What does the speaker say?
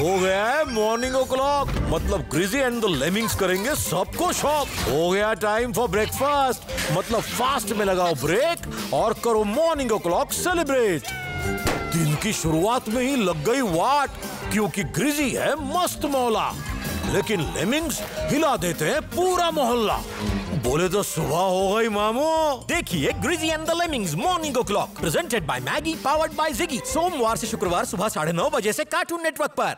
हो गया है मॉर्निंग ओ क्लॉक, मतलब ग्रिजी एंड द लेमिंग्स करेंगे सबको शॉक। हो गया टाइम फॉर ब्रेकफास्ट, मतलब फास्ट में लगाओ ब्रेक और करो मॉर्निंग ओ क्लॉक सेलिब्रेट। दिन की शुरुआत में ही लग गई वाट, क्योंकि ग्रिजी है मस्त मौला लेकिन लेमिंग्स हिला देते हैं पूरा मोहल्ला। बोले तो सुबह हो गई मामू। देखिए Grizzy and the Lemmings morning o'clock presented by Maggi, powered by जिगी, सोमवार से शुक्रवार सुबह 9:30 बजे से कार्टून नेटवर्क पर।